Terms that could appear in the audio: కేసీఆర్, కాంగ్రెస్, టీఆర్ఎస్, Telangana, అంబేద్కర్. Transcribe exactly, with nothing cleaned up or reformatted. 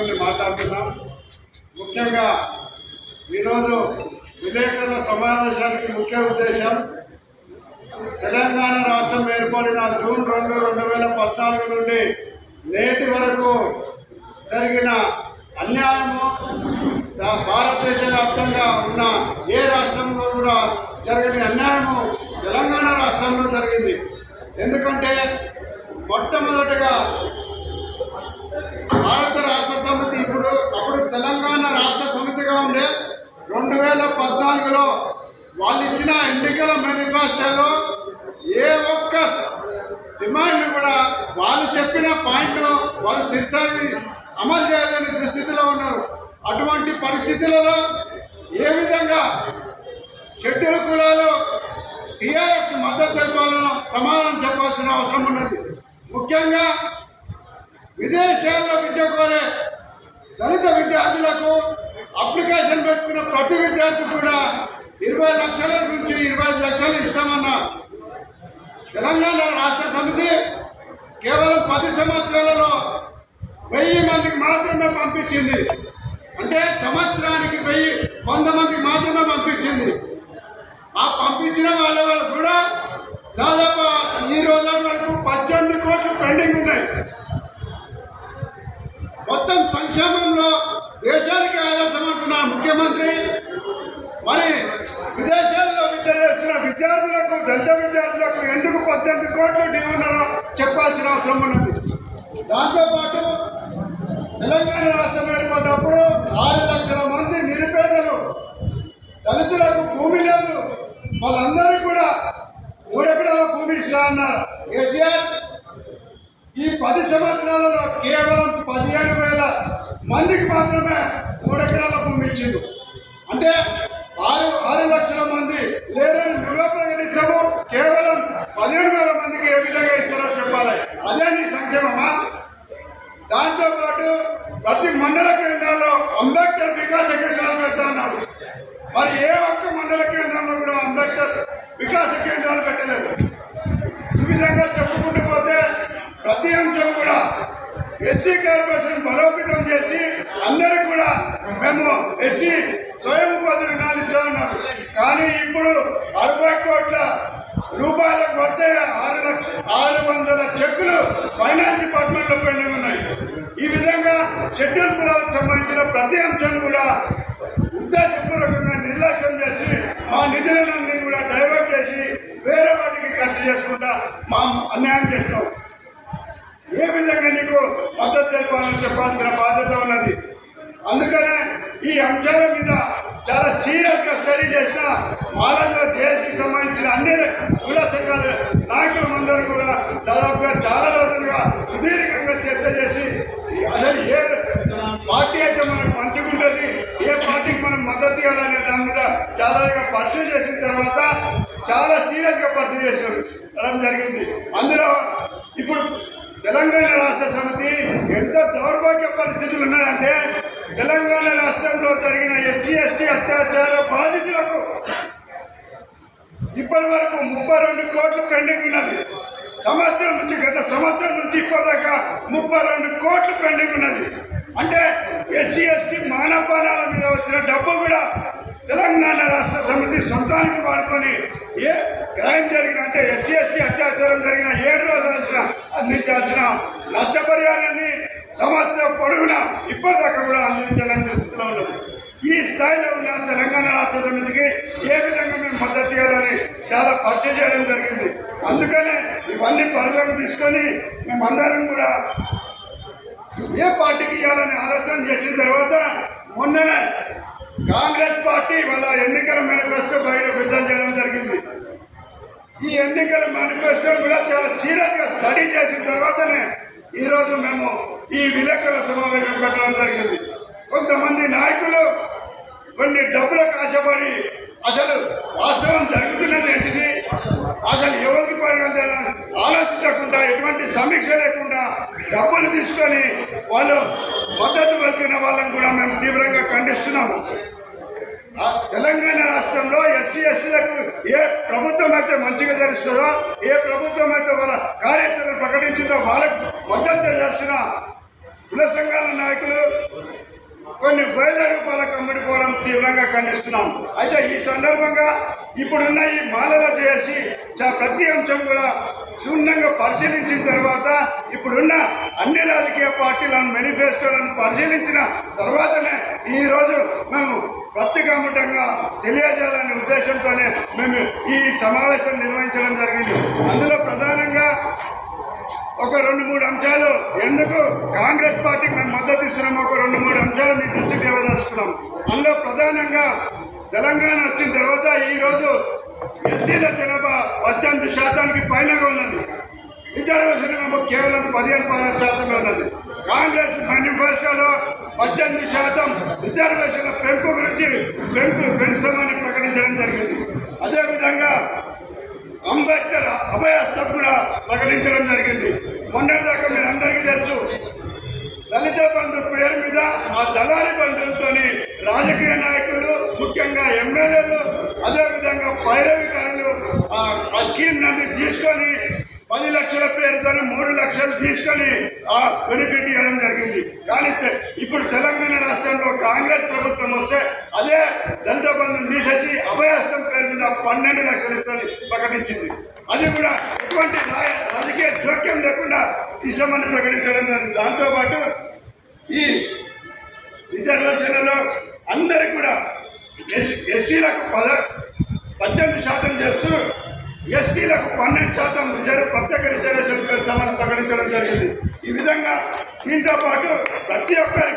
గురించి మాట్లాడుతున్నాం. ముఖ్యంగా ఈరోజు విలేకరుల సమావేశానికి ముఖ్య ఉద్దేశం తెలంగాణ రాష్ట్రం ఏర్పడిన జూన్ రెండు రెండు వేల పద్నాలుగు నుండి నేటి వరకు జరిగిన అన్యాయము భారతదేశ వ్యాప్తంగా ఉన్న ఏ రాష్ట్రంలో కూడా జరిగిన అన్యాయము తెలంగాణ రాష్ట్రంలో జరిగింది. ఎందుకంటే మొట్టమొదటిగా భారత రాష్ట్ర సమితి ఇప్పుడు అప్పుడు తెలంగాణ రాష్ట్ర సమితిగా ఉండే రెండు వేల పద్నాలుగులో వాళ్ళు ఇచ్చిన ఎన్నికల మేనిఫెస్టోలో ఏ ఒక్క డిమాండ్ కూడా వాళ్ళు చెప్పిన పాయింట్ వాళ్ళు సిరిసారి అమలు చేయలేని దుస్థితిలో ఉన్నారు. అటువంటి పరిస్థితులలో ఏ విధంగా షెడ్యూల్ కులాలు టీఆర్ఎస్కి మద్దతు తెలపాలని సమాధానం చెప్పాల్సిన అవసరం ఉన్నది. ముఖ్యంగా విదేశాల్లో విద్య కోరే దళిత విద్యార్థులకు అప్లికేషన్ పెట్టుకున్న ప్రతి విద్యార్థి కూడా ఇరవై లక్షల నుంచి ఇరవై ఐదు లక్షలు ఇస్తామన్న తెలంగాణ రాష్ట్ర సమితి కేవలం పది సంవత్సరాలలో వెయ్యి మందికి మాత్రమే పంపించింది. అంటే సంవత్సరానికి వెయ్యి వంద మందికి మాత్రమే పంపించింది. ఆ పంపించిన వాళ్ళ వాళ్ళు కూడా దాదాపు ఈ రోజు వరకు పద్దెనిమిది కోట్లు పెండింగ్ ఉన్నాయి. మొత్తం సంక్షేమంలో దేశానికి ఆదర్శం అంటున్న ముఖ్యమంత్రి మరి విదేశాల్లో విద్య చేస్తున్న విద్యార్థులకు దళిత విద్యార్థులకు ఎందుకు పద్దెనిమిది కోట్లు డిమాండ్ చెప్పాల్సిన అవసరం ఉన్నది. దాంతోపాటు తెలంగాణ రాష్ట్రం ఏర్పడినప్పుడు ఆరు లక్షల మంది నిరుపేదలు దళితులకు భూమి లేదు, వాళ్ళందరూ కూడా మూడెకరాల భూమి ఇస్తారన్నారు కేసీఆర్. ఈ పది సంవత్సరాలలో కేవలం పదిహేను వేల మందికి మాత్రమే మూడెకరాల భూమి ఇచ్చింది. అంటే ఆరు ఆరు లక్షల మంది లేదని నిరూపణిస్తాము, కేవలం పదిహేను వేల మందికి ఏ విధంగా ఇస్తారో చెప్పాలి. అదే నీ సంక్షేమమా? దాంతోపాటు ప్రతి మండల కేంద్రాల్లో అంబేద్కర్ వికాస కేంద్రాలు పెడతా అన్నారు. మరి ఏ ఒక్క మండల కేంద్రంలో కూడా అంబేద్కర్ వికాస కేంద్రాలు పెట్టలేదు. ఈ విధంగా చెప్పుకుంటూ పోతే ప్రతి అంశం కూడా ఎస్సీ కార్పొరేషన్ బలోపేతం చేసి అందరికి కూడా మేము ఎస్సీ స్వయం ఉపాధి రుణాలు ఇస్తామన్నారు. కానీ ఇప్పుడు అరవై కోట్ల రూపాయలకు వస్తే ఆరు లక్ష ఆరు వందల చెక్కులు ఫైనాన్స్ డిపార్ట్మెంట్లో పెండి ఉన్నాయి. ఈ విధంగా షెడ్యూల్ కులాలకు సంబంధించిన ప్రతి అంశం కూడా ఉద్దేశపూర్వకంగా నిర్లక్ష్యం చేసి మా నిధులన్నీ కూడా డైవర్ట్ చేసి వేరే వాటికి ఖర్చు చేసుకుంటా మా అన్యాయం చేసినాం. ఏ విధంగా నీకు మద్దతు తెలపాలని చెప్పాల్సిన బాధ్యత ఉన్నది. అందుకనే ఈ అంశాల మీద చాలా సీరియస్గా స్టడీ చేసిన మాలజీలో దేశకి సంబంధించిన అన్ని కుల సంఘాల నాయకులందరూ కూడా దాదాపుగా చాలా రోజులుగా సుదీర్ఘంగా చర్చ చేసి అసలు ఏ పార్టీ అయితే మనకు మంచిగా ఉంటుంది, ఏ పార్టీకి మనం మద్దతు ఇవ్వాలనే దాని మీద చాలా పరిశీలన చేసిన తర్వాత చాలా సీరియస్గా పరిశీలన చేసడం జరిగింది. అందులో ఇప్పుడు తెలంగాణ రాష్ట్ర సమితి ఎంత దౌర్భాగ్య పరిస్థితులు ఉన్నాయంటే తెలంగాణ రాష్ట్రంలో జరిగిన ఎస్సీ ఎస్టీ అత్యాచార బాధితులకు ఇప్పటి వరకు ముప్పై రెండు కోట్లు పెండింగ్ ఉన్నది. సంవత్సరం నుంచి గత సంవత్సరం నుంచి ఇప్పటిదాకా ముప్పై రెండు కోట్లు పెండింగ్ ఉన్నది. అంటే ఎస్సీ ఎస్టీ మానవపానాల మీద వచ్చిన డబ్బు కూడా తెలంగాణ రాష్ట్ర సమితి సొంతానికి వాడుకొని ఏ క్రైమ్ జరిగిన అంటే ఎస్సీ ఎస్టీ అత్యాచారం జరిగిన ఏడు రోజుల అందించాల్సిన నష్టపరిహారాన్ని సంవత్సరం పొడుగున ఇప్పటిదాకా కూడా అందించాలని స్థితిలో ఉన్నది. ఈ స్థాయిలో ఉన్న తెలంగాణ రాష్ట్ర సమితికి ఏ విధంగా మేము మద్దతు ఇవ్వాలని చాలా పరిచయం చేయడం జరిగింది. అందుకనే ఇవన్నీ పరిగణలోకి తీసుకొని మేమందరం కూడా ఏ పార్టీకి ఇవ్వాలని ఆలోచన చేసిన తర్వాత మొన్ననే కాంగ్రెస్ పార్టీ వాళ్ళ ఎన్నికల మేనిఫెస్టో బయట విడుదల చేయడం జరిగింది. ఈ ఎన్నికల మేనిఫెస్టో కూడా చాలా సీరియస్గా స్టడీ చేసిన తర్వాతనే ఈరోజు మేము ఈ విలేకరుల సమావేశం పెట్టడం జరిగింది. కొంతమంది నాయకులు కొన్ని డబ్బులకు ఆశపడి అసలు వాస్తవం జరుగుతున్నది ఏంటిది, అసలు ఎవరికి పడగలే ఆలోచించకుండా ఎటువంటి సమీక్ష లేకుండా డబ్బులు తీసుకొని వాళ్ళు మద్దతు పలికిన వాళ్ళని కూడా మేము తీవ్రంగా ఖండిస్తున్నాము. తెలంగాణ రాష్ట్రంలో ఎస్సీ ఎస్టీలకు ఏ ప్రభుత్వం అయితే మంచిగా తెలుస్తుందో, ఏ ప్రభుత్వం అయితే వాళ్ళ కార్యాచరణ ప్రకటించిందో వాళ్ళకు మద్దతు చేయాల్సిన కుల సంఘాల నాయకులు కొన్ని వేల రూపాయల కమ్ముడిపోవడం తీవ్రంగా ఖండిస్తున్నాం. అయితే ఈ సందర్భంగా ఇప్పుడున్న ఈ మాలలో చేసి ప్రతి అంశం కూడా క్షుణ్ణంగా పరిశీలించిన తర్వాత ఇప్పుడున్న అన్ని రాజకీయ పార్టీలను మేనిఫెస్టోలను పరిశీలించిన తర్వాతనే ఈరోజు మేము ప్రత్యేకంగా తెలియజేయాలనే ఉద్దేశంతోనే మేము ఈ సమావేశం నిర్వహించడం జరిగింది. అందులో ప్రధానంగా ఒక రెండు మూడు అంశాలు ఎందుకు కాంగ్రెస్ పార్టీకి మేము మద్దతు ఇస్తున్నాము, ఒక రెండు మూడు అంశాలు మీ దృష్టికి ఇవ్వదలుచుకున్నాం. అందులో ప్రధానంగా తెలంగాణ వచ్చిన తర్వాత ఈరోజు ఎస్సీల జనాభా పద్దెనిమిది శాతానికి పైనగా ఉన్నది, రిజర్వేషన్ మేము కేవలం పదిహేను పదహారు శాతమే ఉన్నది. కాంగ్రెస్ మేనిఫెస్టోలో పద్దెనిమిది శాతం రిజర్వేషన్ల పెంపు గురించి పెంపు పెంచుతామని ప్రకటించడం జరిగింది. అదేవిధంగా అంబేద్కర్ అభయస్థం కూడా ప్రకటించడం జరిగింది. మొన్నటిదాకా మీరు అందరికీ తెలుసు, దళిత బంధు పేరు మీద ఆ దళారి బంధువులతో రాజకీయ నాయకులు ముఖ్యంగా ఎమ్మెల్యేలు అదేవిధంగా పైరవికారులు ఆ స్కీమ్ నుండి తీసుకొని పది లక్షల పేరుతో మూడు లక్షలు తీసుకొని ఆ బెనిఫిట్ ఇవ్వడం జరిగింది. కానీ ఇప్పుడు తెలంగాణ రాష్ట్రంలో కాంగ్రెస్ ప్రభుత్వం వస్తే అదే దళిత బంధువులు తీసేసి అభయస్థం పేరు మీద పన్నెండు లక్షలు ఇస్తామని ప్రకటించింది. అది కూడా ఎటువంటి రాజకీయ జోక్యం లేకుండా ఇస్తామని ప్రకటించడం జరిగింది. దాంతోపాటు ఈ రిజర్వేషన్లలో అందరికీ కూడా ఎస్ ఎస్సీలకు పద పద్దెనిమిది శాతం చేస్తూ ఎస్టీలకు పన్నెండు శాతం రిజర్వ్ ప్రత్యేక రిజర్వేషన్ పెంచామని ప్రకటించడం జరిగింది. ఈ విధంగా దీంతో పాటు ప్రతి ఒక్కరికి